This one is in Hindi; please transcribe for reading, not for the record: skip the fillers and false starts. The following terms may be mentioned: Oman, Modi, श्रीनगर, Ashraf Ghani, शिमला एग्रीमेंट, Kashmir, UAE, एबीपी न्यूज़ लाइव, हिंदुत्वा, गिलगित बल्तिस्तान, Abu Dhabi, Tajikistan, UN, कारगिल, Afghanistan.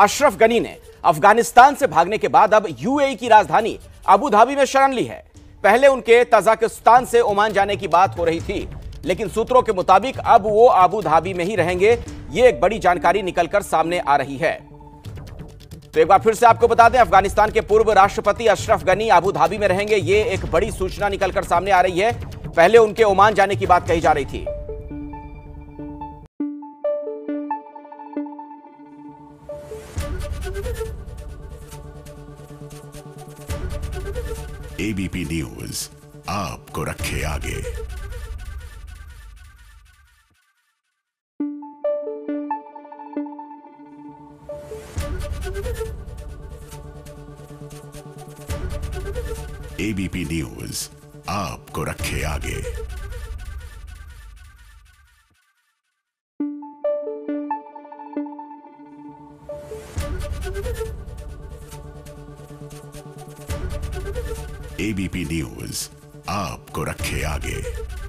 अशरफ गनी ने अफगानिस्तान से भागने के बाद अब यूएई की राजधानी अबू धाबी में शरण ली है। पहले उनके तजाकिस्तान से ओमान जाने की बात हो रही थी, लेकिन सूत्रों के मुताबिक अब वो अबू धाबी में ही रहेंगे। ये एक बड़ी जानकारी निकलकर सामने आ रही है। तो एक बार फिर से आपको बता दें, अफगानिस्तान के पूर्व राष्ट्रपति अशरफ गनी अबू धाबी में रहेंगे। ये एक बड़ी सूचना निकलकर सामने आ रही है। पहले उनके ओमान जाने की बात कही जा रही थी। एबीपी न्यूज़ आपको रखे आगे। एबीपी न्यूज़ आपको रखे आगे। एबीपी न्यूज़ आपको रखे आगे।